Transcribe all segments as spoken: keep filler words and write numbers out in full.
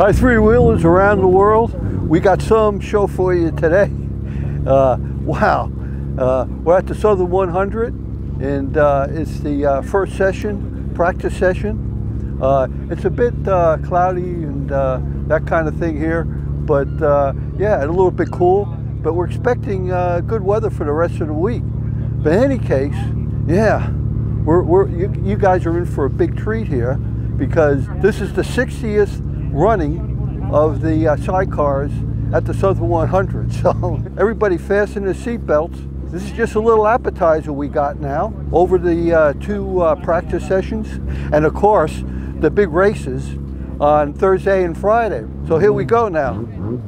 Hi, three wheelers around the world. We got some show for you today. Uh, wow, uh, we're at the Southern one hundred, and uh, it's the uh, first session, practice session. Uh, it's a bit uh, cloudy and uh, that kind of thing here, but uh, yeah, and a little bit cool. But we're expecting uh, good weather for the rest of the week. But in any case, yeah, we're, we're you, you guys are in for a big treat here, because this is the sixtieth running of the uh, sidecars at the Southern one hundred. So everybody fasten their seatbelts. This is just a little appetizer we got now over the uh, two uh, practice sessions, and of course the big races on Thursday and Friday. So here we go now.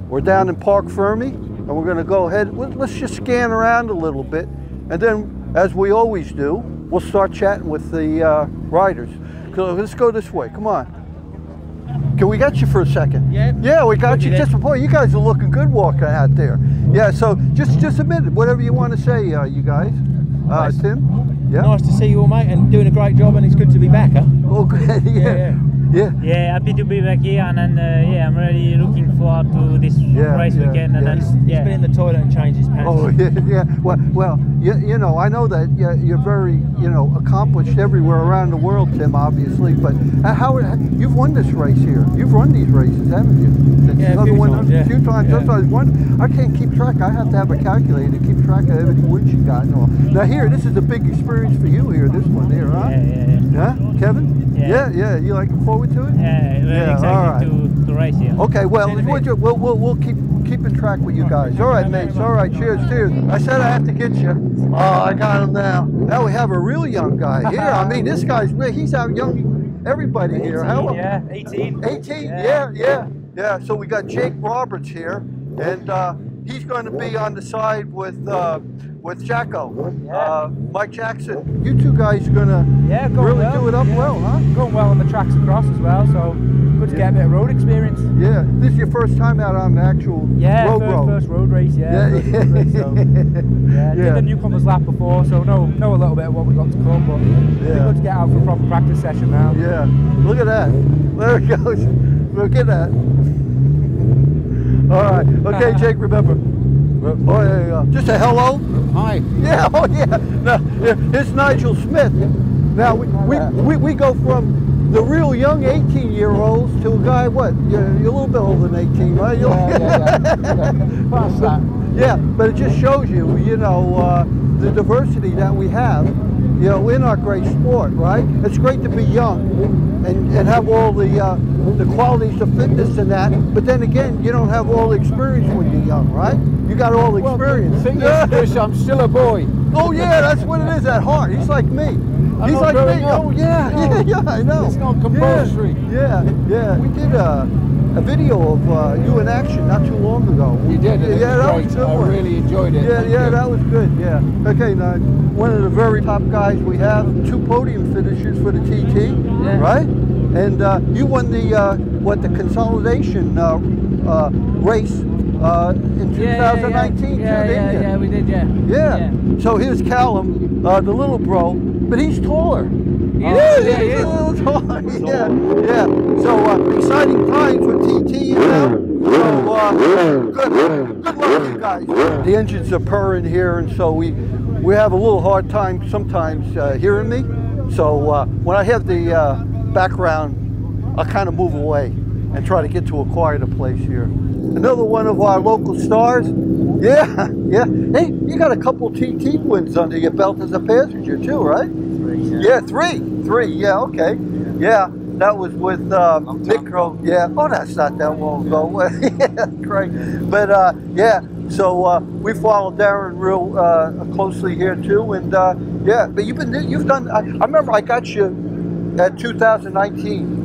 We're down in Parc Fermi, and we're going to go ahead. Let's just scan around a little bit, and then, as we always do, we'll start chatting with the uh, riders. So let's go this way. Come on. Can we get you for a second? Yeah. Yeah, we got you. Just before, you guys are looking good walking out there. Yeah. So just just a minute, whatever you want to say, uh, you guys. Uh, nice. Tim. Yeah. Nice to see you all, mate, and doing a great job, and it's good to be back. Huh? Oh, good. Yeah. Yeah. Yeah. Yeah, happy to be back here, and, and uh, yeah, I'm really looking forward to this yeah, race yeah, weekend. And yeah. He's, he's yeah. been in the toilet and changed his pants. Oh yeah, yeah. Well, well, you, you know, I know that you're, you're very, you know, accomplished everywhere around the world, Tim, obviously. But how, how you've won this race here? You've run these races, haven't you? It's yeah, another a few one, times. Yeah. Few times. Yeah. Sometimes one. I can't keep track. I have to have a calculator to keep track of every win you got and all. Now here, this is a big experience for you here. This one here, huh? Yeah, yeah, yeah. Huh, Kevin? Yeah, yeah. yeah. You like it? To it? Yeah, we're yeah, excited right. to, to race here. Okay, well, we'll, we'll, we'll keep keeping track with you guys. All right, mates. All right, cheers, cheers. I said I have to get you. Oh, I got him now. Now we have a real young guy here. I mean, this guy's, he's out young, everybody here. How? Yeah, eighteen. eighteen, yeah, yeah, yeah. So we got Jake Roberts here, and uh, he's going to be on the side with uh, with Jacko, yeah. uh, Mike Jackson. You two guys are gonna yeah, really well. do it up yeah. well, huh? Going well on the tracks across as well, so good to yeah. get a bit of road experience. Yeah, this is your first time out on an actual yeah, road road. first road race, yeah. Yeah, yeah. Road race, so. yeah, yeah. Did the newcomers lap before, so know know a little bit of what we got to come, but yeah. it's good to get out for a proper practice session now. Yeah, look at that. There it goes. Look at that. All right. Okay, Jake. Remember. Oh yeah, yeah. Just a hello. Hi. Yeah, oh yeah. Now, it's Nigel Smith. Now, we, we, we, we go from the real young eighteen-year-olds to a guy, what, you're, you're a little bit older than eighteen, right? You're yeah, yeah, yeah. Past that. Yeah, but it just shows you, you know, uh, the diversity that we have, you know, in our great sport, right? It's great to be young and, and have all the uh, the qualities of fitness and that, but then again, you don't have all the experience when you're young, right? You got all the experience. Well, the thing is, I'm still a boy. Oh yeah, that's what it is at heart. He's like me. I'm He's like me. Up. Oh yeah, no. yeah, yeah, I know. It's not compulsory. Yeah, yeah. yeah. We did a, a video of uh, you in action not too long ago. You did. It yeah, was that great. was good. I one. really enjoyed it. Yeah, yeah, that was good. Yeah. Okay, now one of the very top guys we have, two podium finishes for the T T, yeah. right? And uh, you won the uh, what the consolidation uh, uh, race. Uh, in yeah, two thousand nineteen, yeah, yeah. Yeah, yeah, yeah, we did, yeah. yeah. Yeah. So here's Callum, uh, the little bro, but he's taller. He yeah, is, yeah, he's he a little taller. yeah, yeah. So uh, exciting time for T T, you know. So uh, good, good luck, you guys. The engines are purring here, and so we we have a little hard time sometimes uh, hearing me. So uh, when I have the uh, background, I kind of move away and try to get to a quieter place here. Another one of our local stars. Yeah, yeah. Hey, you got a couple T T wins under your belt as a passenger too, right? Three, yeah. Yeah, three. Three, yeah, okay. Yeah, yeah. That was with uh, Nick Crowe. Yeah, oh, that's not that long ago. yeah, Greg. But uh, yeah, so uh, we followed Darren real uh, closely here too. And uh, yeah, but you've been, you've done, I, I remember I got you at two thousand nineteen.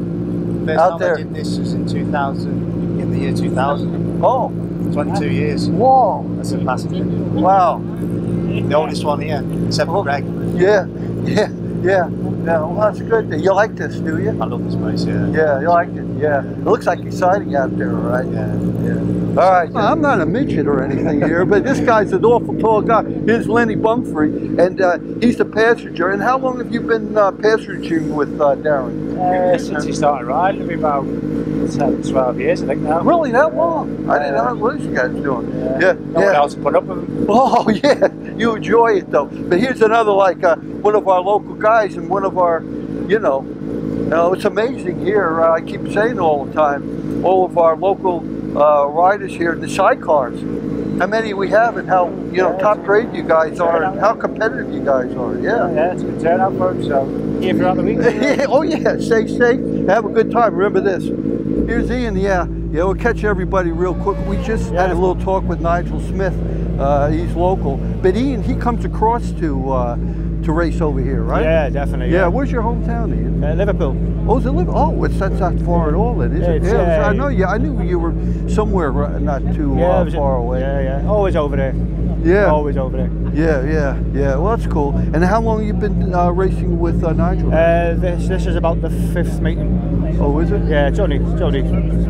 The first out time there. I did this was in two thousand. In the year two thousand. Oh. twenty-two years. Whoa. That's a massive thing. Wow. The oldest one here, except for Greg. Yeah, yeah, yeah. yeah. Well, that's good. You like this, do you? I love this place, yeah. Yeah, you like it, yeah. It looks like exciting out there, right? Yeah, yeah. All right. Well, I'm not a midget or anything here, but this guy's an awful tall guy. Here's Lenny Bumfrey, and uh, he's a passenger. And how long have you been uh, passengering with uh, Darren? Uh, since he started riding, about It's had twelve years, I think now. Really, that long? I didn't know what you guys were doing. Yeah. yeah. No yeah. one else put up with it. Oh, yeah. You enjoy it, though. But here's another, like, uh, one of our local guys and one of our, you know, you know it's amazing here. Uh, I keep saying all the time, all of our local uh, riders here in the sidecars, how many we have and how, you know, yeah, top grade you guys are and how competitive you guys are. Yeah. Yeah, it's a good turnout, folks. So, here for another week. Oh, yeah. Stay safe. Have a good time. Remember this. Here's Ian. Yeah. Yeah, we'll catch everybody real quick. We just yeah. had a little talk with Nigel Smith. Uh, he's local. But Ian, he comes across to uh, to race over here, right? Yeah, definitely. Yeah. yeah. Where's your hometown, Ian? Uh, Liverpool. Oh, is it Liverpool? Oh, it's, that's not far at all, then, is yeah, it? Yeah, uh, I know. Yeah, I knew you were somewhere not too yeah, uh, far a, away. Yeah, yeah. Always over there. Yeah. Always over there. Yeah, yeah, yeah. Well, that's cool. And how long have you been uh, racing with uh, Nigel? Uh, this this is about the fifth meeting. Oh, is it? Yeah, Jody, Jody.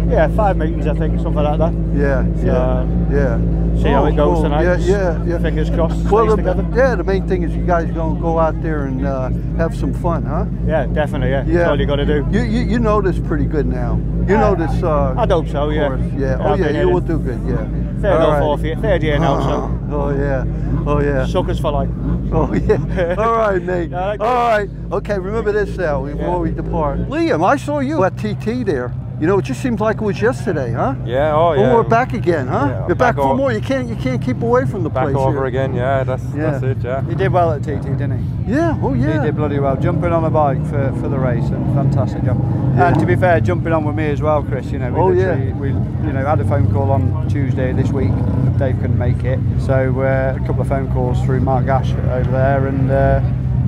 Yeah, five meetings, I think, something like that. Yeah, so, yeah, yeah. See oh, how it goes cool. tonight. Yeah, yeah, yeah. Fingers crossed. Well, the, yeah, the main thing is you guys gonna go out there and uh, have some fun, huh? Yeah, definitely. Yeah, yeah. That's all you got to do. You, you you know this pretty good now. You uh, know this. Uh, I hope so. Yeah. Course. Yeah. Oh I've yeah, you will do good. Yeah. Third or right. fourth year. Third year now. So. Oh yeah. Oh yeah. Suckers for life. Oh yeah. All right, Nate. No, all right. Okay. Remember this now before yeah. we depart. Liam, I saw you at T T there. You know, it just seems like it was yesterday, huh? Yeah, oh yeah. Oh, we're back again, huh? Yeah, You're back, back for more. You can't, you can't keep away from the back place. Back over here. again, yeah. That's yeah. that's it, yeah. He did well at T T, didn't he? Yeah, oh yeah. He did bloody well, jumping on a bike for for the race, and fantastic job. Yeah. And to be fair, jumping on with me as well, Chris. You know, we oh yeah. We you know had a phone call on Tuesday this week. Dave couldn't make it, so uh, a couple of phone calls through Mark Ash over there, and. Uh,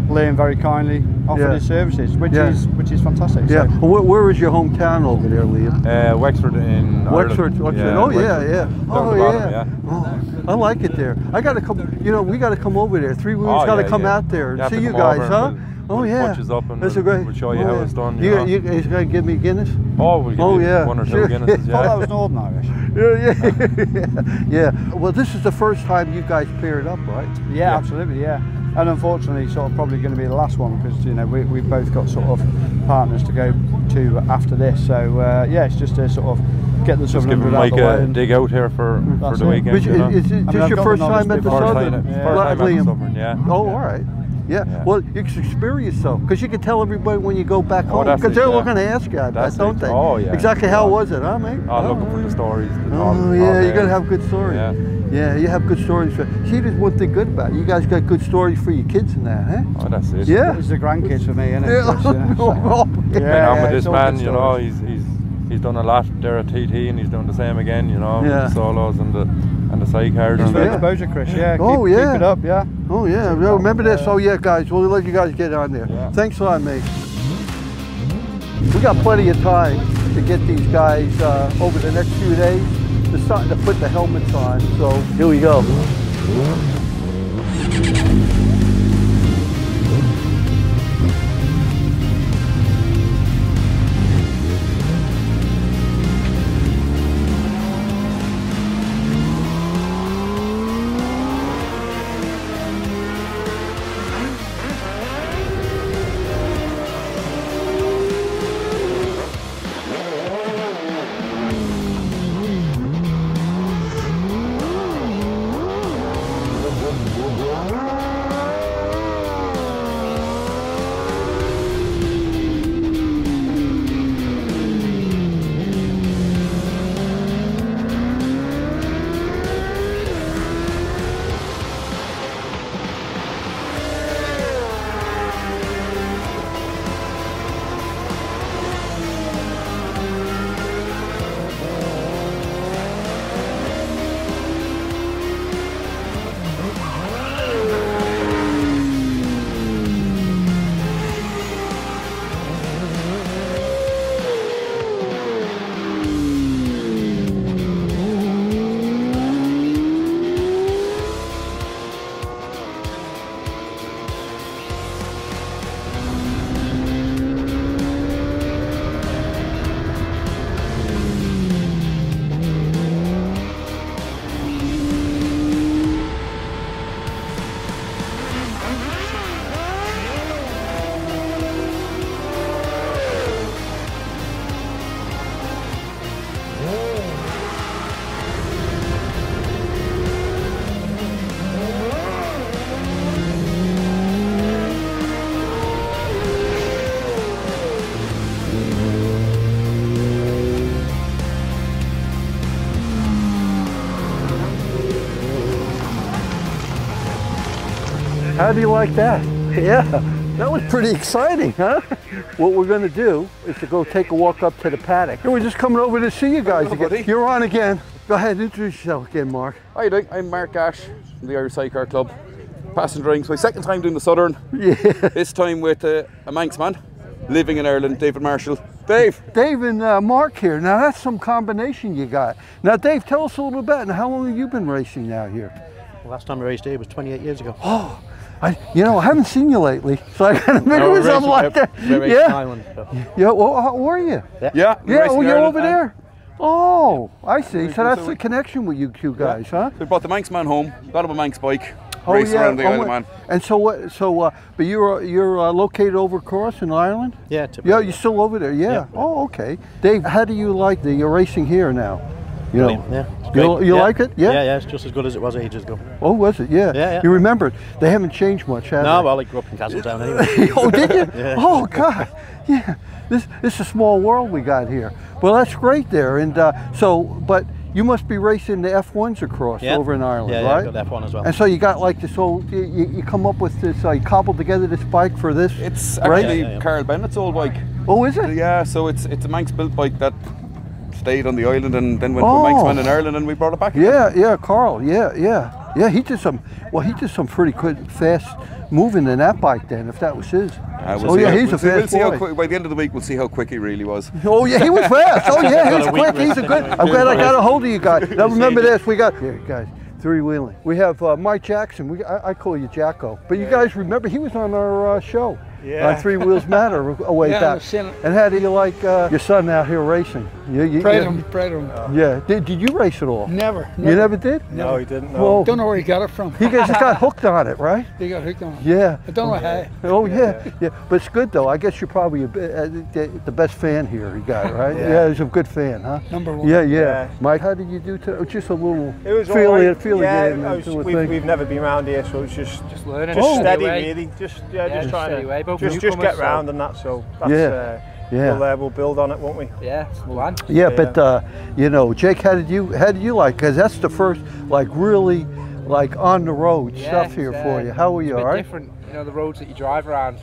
Liam very kindly offered yeah. his services, which yeah. is which is fantastic. Yeah. So. Where, where is your hometown over there, Liam? Uh, Wexford in Wexford. Ireland. Wexford. Yeah, oh Wexford. yeah, yeah. Oh bottom, yeah. yeah. Oh, I like it there. I got to come. You know, we got to come over there. Three Wheeling's oh, got yeah, to come yeah. out there and you see you guys, huh? Oh yeah. Up and That's a great. We'll show you oh, how yeah. it's done. You, you, you guys gonna give me Guinness? Oh, we'll give oh, you yeah. one or two sure. Guinnesses. Yeah. Oh, that was Northern Irish. yeah, yeah, yeah. Well, this is the first time you guys paired up, right? Yeah, absolutely. Yeah. And unfortunately, sort of probably going to be the last one because you know we, we've both got sort of partners to go to after this. So uh, yeah, it's just a sort of get the Southern one hundred out of the way and dig out here for, for the weekend. Is, is, is this your first time at the Southern? First time, yeah. Oh, all right. Yeah. yeah. Well, you can experience though, because you can tell everybody when you go back oh, home, because they're yeah. looking to ask you, I don't they? Oh, yeah. Exactly yeah. how was it, huh, mate? I'm oh, looking for the stories. The oh, all, yeah, all you're going to have good stories. Yeah. yeah, you have good stories. For, see, there's one thing good about it. You guys got good stories for your kids and that, eh? Oh, that's it. Yeah. It's the grandkids for me, isn't it? Yeah. yeah. So, yeah, yeah, yeah, this man, you know, he's, he's, he's done a lot there at T T, and he's doing the same again, you know, yeah. with the solos and the... And the side cards. It's yeah. exposure, Chris. Yeah. Oh keep, yeah. Keep it up, yeah. Oh yeah. Remember this. Oh yeah, guys. We'll let you guys get on there. Yeah. Thanks a lot, mate. We got plenty of time to get these guys uh, over the next few days. They're starting to put the helmets on. So here we go. Whoa! How do you like that? Yeah, that was pretty exciting, huh? What we're going to do is to go take a walk up to the paddock. And we're just coming over to see you guys Hello, again. Buddy. You're on again. Go ahead, introduce yourself again, Mark. How you doing? I'm Mark Ash from the Irish Sidecar Club. Passing drinks. My second time doing the Southern. Yeah. This time with uh, a Manxman living in Ireland, David Marshall. Dave. Dave and uh, Mark here. Now that's some combination you got. Now Dave, tell us a little bit. And how long have you been racing now here? Well, last time I raced Dave was twenty-eight years ago. Oh, I, you know, I haven't seen you lately. So I got a minute with something like that. We're racing yeah. Ireland, so. Yeah. Well, how are you? Yeah. Yeah. yeah oh, you're over there. Oh, I see. So that's the connection with you two guys, yeah. huh? They brought the Manxman home. Got him a Manx bike. Oh, race yeah. around the oh, island, man. And so what? So, uh, but you're you're uh, located over across in Ireland. Yeah. Typically. Yeah, you're still over there. Yeah. yeah. Oh, okay. Dave, how do you like the you're racing here now? You know, yeah. You, you yeah. like it? Yeah? yeah. Yeah. It's just as good as it was ages ago. Oh, was it? Yeah. Yeah. yeah. You remember it? They haven't changed much, have no, they? Well, I grew up in Castletown anyway. Oh, did you? yeah. Oh, God. Yeah. This this is a small world we got here. Well, that's great there. And uh, so, but. You must be racing the F ones across yeah. over in Ireland, yeah, yeah, right? Yeah, got the F one as well. And so you got like this old, you, you come up with this, like cobbled together this bike for this, It's right? actually yeah, yeah, yeah. Carl Bennett's old bike. Oh, is it? Yeah, so it's it's a Manx-built bike that stayed on the island and then went oh. to Manxman in Ireland and we brought it back. Yeah, yeah, Carl, yeah, yeah. Yeah, he did some, well, he did some pretty quick, fast moving in that bike then, if that was his. Uh, we'll oh yeah, how, he's we'll a fast see, we'll boy. See how quick, by the end of the week, we'll see how quick he really was. Oh yeah, he was fast. Oh yeah, he's quick. He's a good. I'm glad I got a hold of you guys. Now remember this. We got here, guys. Three Wheeling. We have uh, Mike Jackson. We I, I call you Jacko, but you guys remember he was on our uh, show. Yeah. Uh, Three Wheels Matter a way yeah, back. And how do you like uh, your son out here racing? You, you, prayed you, him, prayed him. Uh, yeah. Did, did you race at all? Never. never. You never did? No, he didn't. No. Well, don't know where he got it from. He just got hooked on it, right? He got hooked on it. Yeah. I don't know how. Oh yeah. yeah. yeah. But it's good though. I guess you're probably a, uh, the best fan here you got, right? yeah. yeah. He's a good fan, huh? Number one. Yeah, yeah. yeah. Mike, how did you do? To, just a little. It was feeling, all right. feeling yeah, game, was, we've, we've never been around here, so it's just just learning. Just oh. steady, really. Just yeah, yeah just trying to. Just, just get round so. and that, so that's, yeah, uh, yeah. We'll, uh, we'll build on it, won't we? Yeah, we'll add. Yeah, yeah, but uh, you know, Jake, how did you how did you like? Because that's the first like really like on the road yeah, stuff here uh, for you. How were you? All right. Different, you know, the roads that you drive around.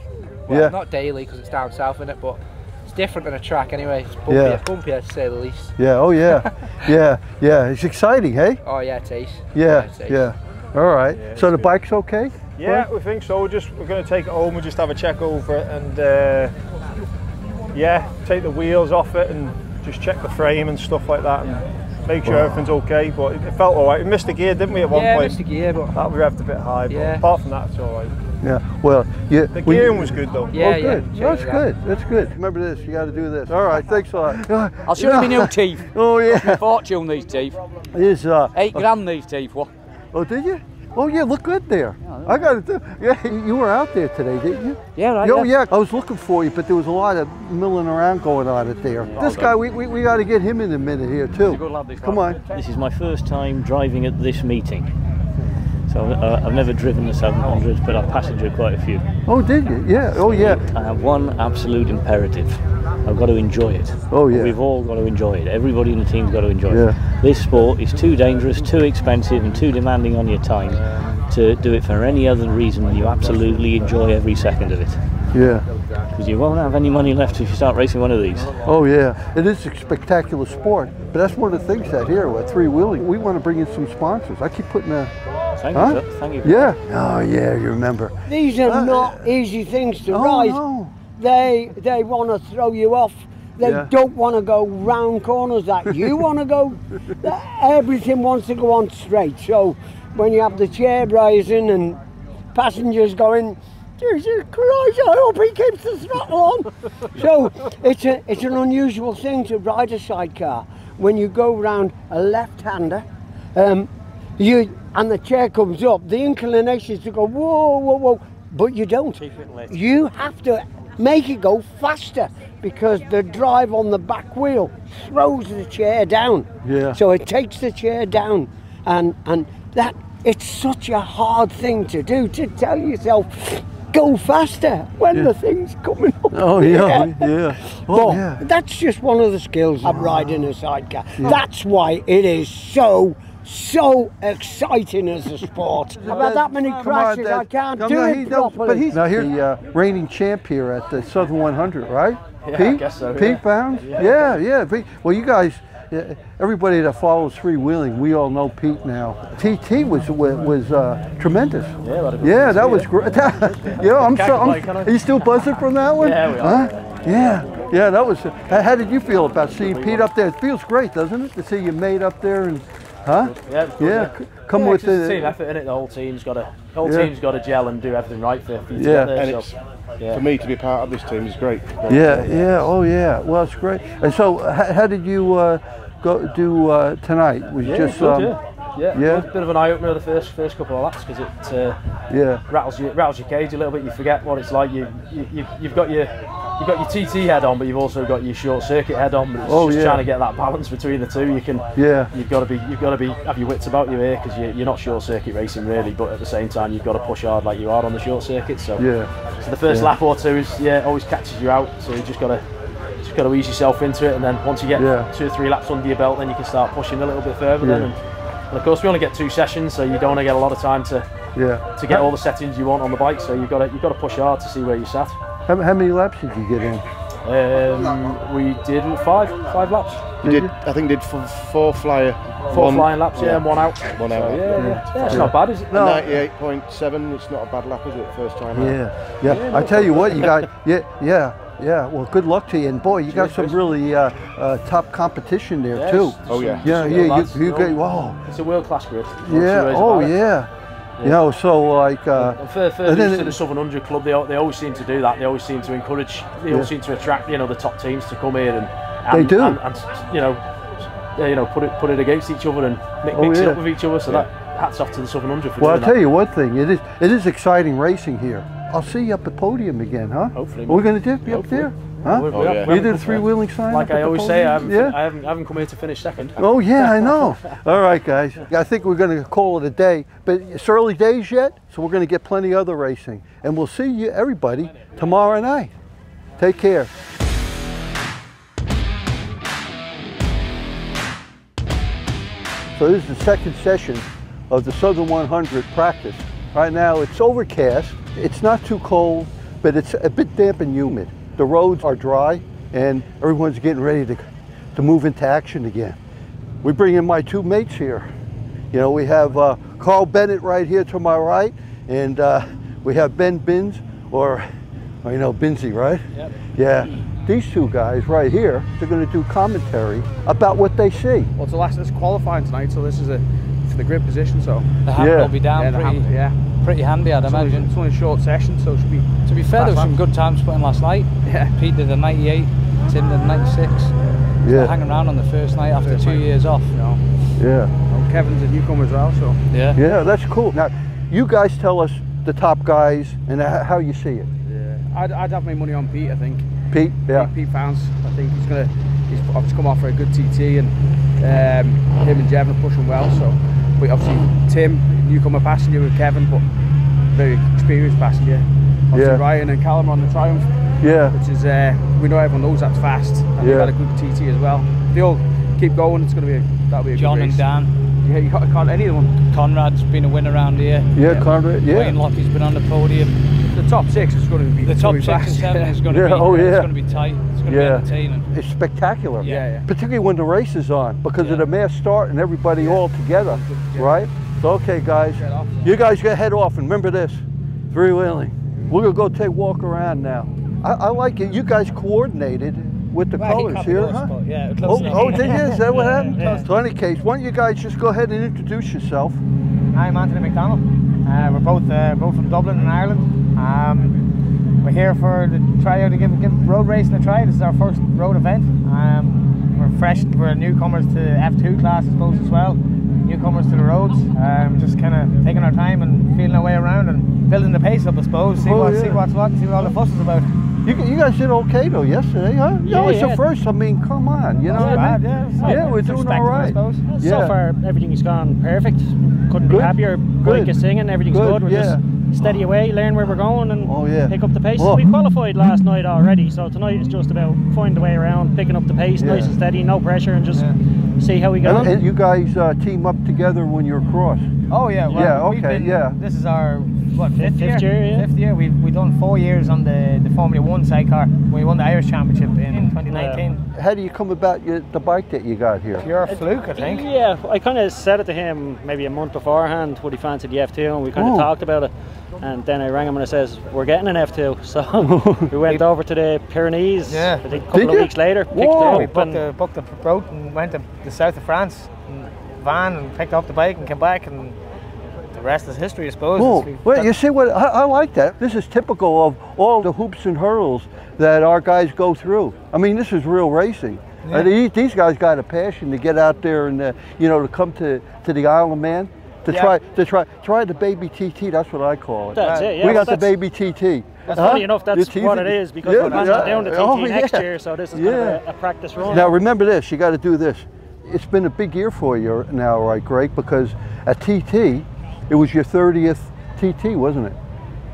Well, yeah. Not daily because it's down south, isn't it? But it's different than a track anyway. It's bumpier, yeah. bumpier to say the least. Yeah. Oh yeah. yeah. Yeah. It's exciting, hey? Oh yeah, it is. Yeah. Yeah. It is. yeah. All right. Yeah, so the good. bike's okay. Yeah, right? we think so. We're just we're going to take it home and just have a check over it, and uh, yeah, take the wheels off it and just check the frame and stuff like that, and yeah. make sure wow. everything's okay. But it, it felt all right. We missed the gear, didn't we? At one yeah, point, yeah, missed the gear, but that we revved a bit high. Yeah. But apart from that, it's all right. Yeah. Well, yeah. The gearing we, was good though. Yeah, oh, good. Yeah, sure, That's yeah. good. That's good. Remember this. You got to do this. All right. Thanks a lot. I'll show you my new teeth. Oh yeah. That's my fortune these teeth. It is uh, eight uh, grand these teeth. What? Oh, did you? Oh yeah, look good there. Yeah, I got it. Yeah, you were out there today, didn't you? Yeah, right. Oh yeah, I was looking for you, but there was a lot of milling around going on out there. Yeah, this guy, we, we we got to get him in a minute here too. Good lad, this Come on. This is my first time driving at this meeting, so uh, I've never driven the Southern one hundred, but I've passenger quite a few. Oh, did you? Yeah. So oh yeah. I have one absolute imperative. I've got to enjoy it. Oh yeah. We've all got to enjoy it. Everybody in the team's got to enjoy yeah. it. This sport is too dangerous, too expensive and too demanding on your time to do it for any other reason than you absolutely enjoy every second of it. Yeah. Because you won't have any money left if you start racing one of these. Oh yeah. It is a spectacular sport. But that's one of the things that here at Three Wheeling, we want to bring in some sponsors. I keep putting a... Thank huh? you. Thank you. Yeah. Oh yeah, you remember. These are uh, not easy things to oh, ride. No. They they want to throw you off. They yeah. don't want to go round corners that you want to go. Everything wants to go on straight. So when you have the chair rising and passengers going, Jesus Christ, I hope he keeps the throttle on. So it's a it's an unusual thing to ride a sidecar. When you go round a left-hander, um, you and the chair comes up, the inclination is to go whoa, whoa, whoa, but you don't. You have to make it go faster because the drive on the back wheel throws the chair down. Yeah. So it takes the chair down, and and that it's such a hard thing to do, to tell yourself go faster when yeah. the thing's coming up. Oh yeah, yeah. yeah. Oh, but yeah. that's just one of the skills of riding a sidecar. Yeah. That's why it is so so exciting as a sport. I've had that many crashes, I can't do it properly. But he's the uh, reigning champ here at the Southern one hundred, right? Yeah, Pete? I guess so. Pete Bound? Yeah, yeah. yeah. Well, you guys, everybody that follows three wheeling, we all know Pete now. T T was was uh, tremendous. Yeah, that yeah, that was great. yeah, I'm so. I'm, are you still buzzing from that one? Yeah, we are. Huh? Yeah, yeah, that was. Uh, how did you feel about seeing Pete up there? It feels great, doesn't it, to see your mate up there and. Huh? Yeah, good, yeah. yeah. Come yeah, with the, the team effort in it. The whole team's got to, the whole yeah. team's got to gel and do everything right for you. Yeah, there, and so. it's, yeah. for me to be part of this team is great. great. Yeah, yeah, oh yeah. Well, it's great. And so, how, how did you uh, go do uh, tonight? Was yeah, just good, um, yeah, yeah. yeah. It was a bit of an eye opener the first first couple of laps because it uh, yeah rattles you rattles your cage a little bit. You forget what it's like. You you, you you've got your. You've got your T T head on, but you've also got your short circuit head on. But it's oh, just yeah. trying to get that balance between the two. You can, yeah. You've got to be, you've got to be, have your wits about you here because you, you're not short circuit racing really, but at the same time you've got to push hard like you are on the short circuit. So, yeah. so the first yeah. lap or two is yeah, always catches you out. So you just got to, just got to ease yourself into it, and then once you get yeah. two or three laps under your belt, then you can start pushing a little bit further. Yeah. Then, and, and of course we only get two sessions, so you don't want to get a lot of time to, yeah. to get all the settings you want on the bike. So you've got to, you've got to push hard to see where you sat. How, how many laps did you get in? Um, we did five, five laps. You did, did you? I think did four, four flyer, four one, flying laps, yeah, yeah, and one out. One out. So, yeah, yeah. yeah, yeah. It's yeah. not bad, is it? No. Ninety-eight point seven. It's not a bad lap, is it? First time out. Yeah, yeah. yeah I tell you what, you guys, yeah, yeah. Yeah, well, good luck to you, and boy, you got some really uh, uh, top competition there yes. too. Oh yeah. Yeah, yeah. yeah lads, you, you get wow. It's a world-class grid. Yeah. Oh yeah. It. Yeah. You know, so like uh, and for, for and then, to the Southern one hundred Club, they they always seem to do that. They always seem to encourage. They yeah. always seem to attract, you know, the top teams to come here and, and they do, and, and you know, you know, put it put it against each other and mix, mix oh, yeah. it up with each other. So yeah. that hats off to the Southern one hundred. For well, I'll tell that. you one thing. It is it is exciting racing here. I'll see you up at the podium again, huh? Hopefully, we're going to be up there. Huh? Oh, yeah. You did a three-wheeling sign? Like I always say, I haven't, yeah? I, haven't, I haven't come here to finish second. Oh yeah, I know. All right, guys. I think we're going to call it a day, but it's early days yet, so we're going to get plenty of other racing. And we'll see you, everybody, tomorrow night. Take care. So this is the second session of the Southern one hundred practice. Right now it's overcast. It's not too cold, but it's a bit damp and humid. The roads are dry and everyone's getting ready to, to move into action again. We bring in my two mates here. You know, we have uh, Carl Bennett right here to my right, and uh, we have Ben Binz, or, or you know, Binzy, right? Yep. Yeah. These two guys right here, they're going to do commentary about what they see. Well, it's the last, it's qualifying tonight, so this is a, it's the grid position, so. The hand yeah. will be down yeah, pretty, hand, yeah. pretty handy, I'd it's imagine. Only, it's only a short session, so it should be. To be fair, there was some good times put in last night. Yeah. Pete did a ninety-eight, Tim did a ninety-six. Yeah. So hanging around on the first night after first two night. years off. You know. Yeah. Well, Kevin's a newcomer as well, so. Yeah. Yeah, that's cool. Now, you guys tell us the top guys and how you see it. Yeah. I'd, I'd have my money on Pete, I think. Pete, yeah. Pete, Pete Bounds. I think he's gonna. He's obviously come off for a good T T, and um, him and Jeb are pushing well, so. But obviously Tim, newcomer passenger with Kevin, but very experienced passenger. Obviously yeah. Ryan and Callum on the Triumph, yeah. which is, uh, we know everyone knows that's fast. And yeah. they've had a good T T as well. If they all keep going, it's going to be a, that'll be a John good race. John and Dan. Yeah, you can't, can't any of them. Conrad's been a winner around here. Yeah, yeah. Conrad, yeah. Wayne Lockey's been on the podium. The top six is going to be The top six fast. and seven is going to yeah. be, oh, yeah. it's going to be tight. It's going to yeah. be entertaining. It's spectacular. Yeah, yeah. Particularly when the race is on, because yeah. of the mass start and everybody yeah. all together, yeah. right? So, okay, guys, off, yeah. you guys get head off, and remember this, three wheeling. We're going to go take a walk around now. I, I like it. You guys coordinated with the right, colors he here, huh? Spot. Yeah, close oh, oh, did you? Is that what happened? Yeah, yeah. So in any case, why don't you guys just go ahead and introduce yourself? I'm Anthony McDonald. Uh, we're both uh, both from Dublin and Ireland. Um, we're here for the try to give, give road racing a try. This is our first road event. Um, we're fresh, we're newcomers to F two class, I suppose, as well. Newcomers to the roads. Um, just kind of taking our time and feeling our way around and building the pace up, I suppose. See, oh, what, yeah. see what's what, see what all the fuss is about. You, you guys did okay though yesterday, huh? Yeah, no, it's yeah. the first. I mean, come on, you know. Not bad, yeah, yeah, yeah, we're doing all right. Yeah. So far, everything's gone perfect. Couldn't good. be happier. Good. Is singing, everything's good. good. We're yeah. just steady away, learn where we're going, and oh, yeah. pick up the pace. Well, we qualified last night already, so tonight it's just about finding the way around, picking up the pace, yeah. nice and steady, no pressure, and just yeah. see how we go. And, and you guys uh, team up together when you're across. Oh yeah, well, yeah, okay, been, yeah. This is our what fifth, fifth year? year yeah. Fifth year. We've we've done four years on the the Formula One sidecar. We won the Irish Championship in twenty nineteen. Yeah. How do you come about your, the bike that you got here? You're a fluke, I think. Yeah, I kind of said it to him maybe a month beforehand. What he fancied the F two, and we kind of talked about it. And then I rang him and I says, we're getting an F two. So we went over to the Pyrenees, yeah. I think a couple Did of you? weeks later, picked Whoa. it up. We booked the, booked the boat and went to the south of France, and van and picked up the bike and came back, and the rest is history, I suppose. Oh, well, you see what, I, I like that. This is typical of all the hoops and hurdles that our guys go through. I mean, this is real racing. Yeah. These, these guys got a passion to get out there and, uh, you know, to come to, to the Isle of Man. To yeah. try, to try, try the baby T T. That's what I call it. That's it. Yeah. We got well, the baby T T. That's huh? funny enough. That's what it is because yeah, we're not yeah. down to T T oh, next yeah. year. So this is yeah. kind of a, a practice run. Now remember this. You got to do this. It's been a big year for you now, right, Greg? Because at T T, it was your thirtieth T T, wasn't it?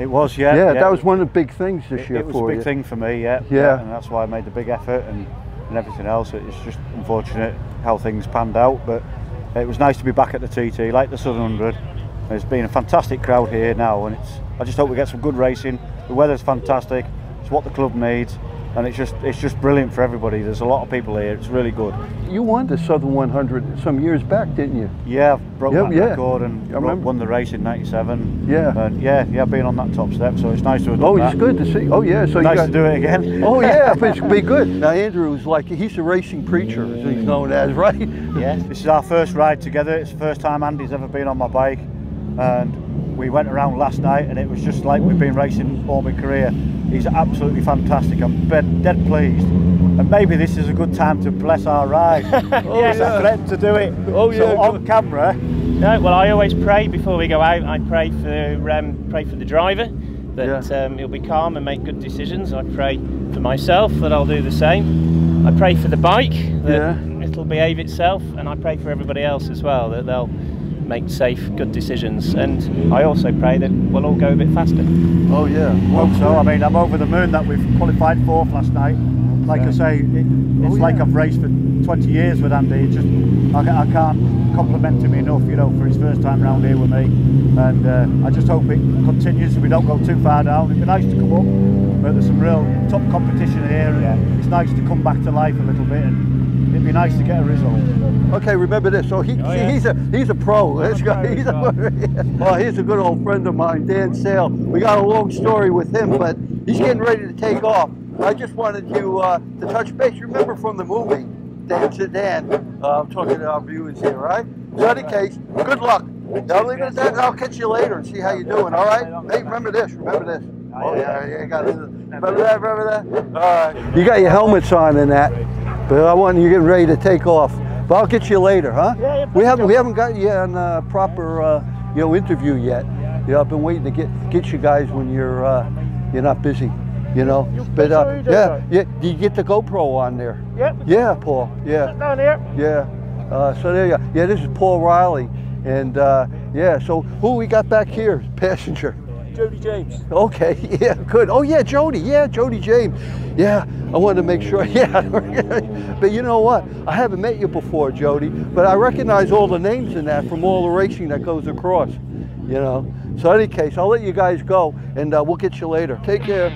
It was. Yeah. Yeah. yeah. That was one of the big things this it, year. It was for a big you. thing for me. Yeah. Yeah. yeah. And that's why I made the big effort and and everything else. It's just unfortunate how things panned out, but. It was nice to be back at the T T, like the Southern one hundred. There's been a fantastic crowd here now, and it's. I just hope we get some good racing. The weather's fantastic. It's what the club needs, and it's just it's just brilliant for everybody. There's a lot of people here. It's really good. You won the Southern one hundred some years back, didn't you? Yeah, I've broke yep, that yeah. record and won the race in ninety-seven. Yeah, and yeah, yeah, being on that top step, so it's nice to have done oh, that. Oh, it's good to see. Oh yeah, so nice you got, to do it again. Oh yeah, but it'd be good. Now Andrew's like he's a racing preacher, as he's known as, right? Yeah. This is our first ride together. It's the first time Andy's ever been on my bike, and we went around last night, and it was just like we've been racing all my career. He's absolutely fantastic. I'm dead pleased. And maybe this is a good time to bless our ride. oh, yes, yeah. I threatened to do it. Oh, yeah. So on camera. No, well, I always pray before we go out. I pray for um, pray for the driver that yeah. um, he'll be calm and make good decisions. I pray for myself that I'll do the same. I pray for the bike that yeah. it'll behave itself, and I pray for everybody else as well that they'll make safe, good decisions, and I also pray that we'll all go a bit faster. Oh yeah, well, hope so. I mean, I'm over the moon that we've qualified fourth last night. Like yeah. I say, it, it's oh, like yeah. I've raced for twenty years with Andy. It's just I, I can't compliment him enough, you know, for his first time round here with me. And uh, I just hope it continues so we don't go too far down. It'd be nice to come up, but there's some real top competition here. Yeah. It's nice to come back to life a little bit. And, it'd be nice to get a result. Okay, remember this. So he, oh, yeah. he's a he's a pro. This guy, he's a, well, he's a good old friend of mine, Dan Sale. We got a long story with him, but he's getting ready to take off. I just wanted you uh, to touch base. Remember from the movie, Dan to Dan. Uh, I'm talking to our viewers here, right? So in any case, good luck. I'll leave it at that, and I'll catch you later and see how you're doing. All right? Hey, remember this. Remember this. Oh yeah, yeah. Got it. Remember that. Remember that. All right. You got your helmets on in that. But I want you getting ready to take off. But I'll get you later, huh? Yeah, yeah, we haven't we haven't got you on a proper uh, you know interview yet. You know, I've been waiting to get get you guys when you're uh, you're not busy, you know. But uh, yeah, yeah. Do you get the GoPro on there? Yep. Yeah, Paul. Yeah. Down here. Yeah. Uh, so there you go. Yeah, this is Paul Riley, and uh, yeah. So who we got back here? Passenger. Jody James. Okay, yeah, good. Oh yeah, Jody, yeah, Jody James. Yeah, I wanted to make sure, yeah. But you know what? I haven't met you before, Jody, but I recognize all the names in that from all the racing that goes across, you know. So in any case, I'll let you guys go, and uh, we'll get you later. Take care.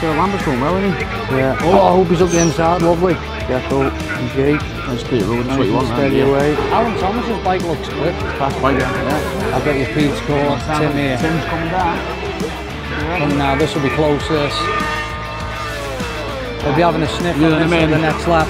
to the Lamberton, well, isn't he? Yeah. Oh, I hope he's up the inside, lovely. Yeah, so Jake. That's good road, that's what you want, man. Yeah. Away. Aaron Thomas's bike looks good. Fast bike, yeah. yeah. I bet you Pete's scored. Tim here. Tim's coming back. Come now, this will be close, this. They'll be having a sniff yeah, on this in the next lap.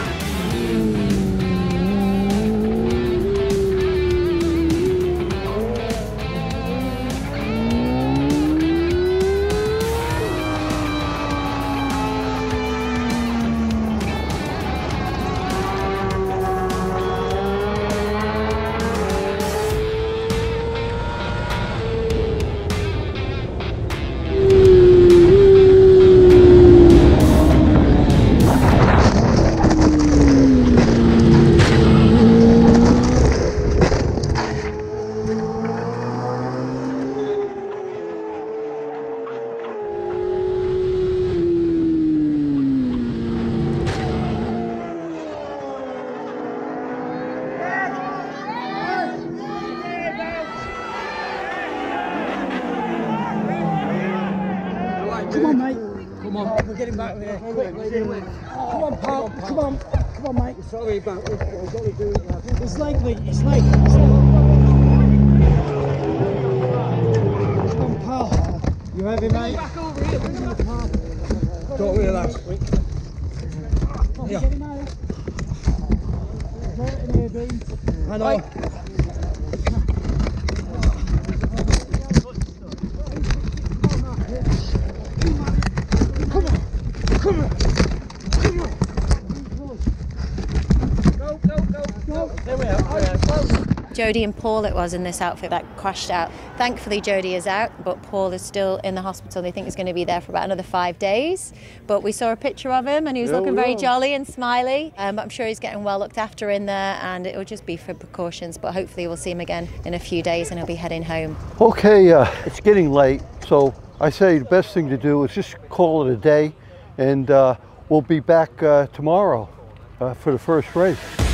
Jody and Paul it was in this outfit that crashed out. Thankfully Jody is out, but Paul is still in the hospital. They think he's going to be there for about another five days. But we saw a picture of him and he was yeah, looking very are. jolly and smiley. Um, but I'm sure he's getting well looked after in there and it will just be for precautions. But hopefully we'll see him again in a few days and he'll be heading home. Okay, uh, it's getting late. So I say the best thing to do is just call it a day and uh, we'll be back uh, tomorrow uh, for the first race.